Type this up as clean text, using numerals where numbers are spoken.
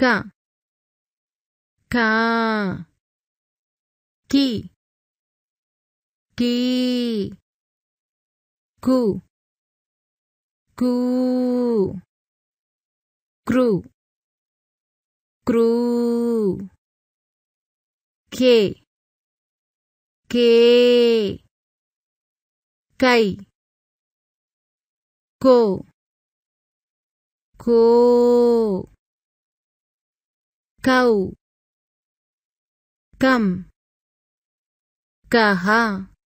Ka, ka. Ki, ki. Ku, ku. Kru, kru. Ke, ke. Kai, ko, ko. Kau, kam, kaha,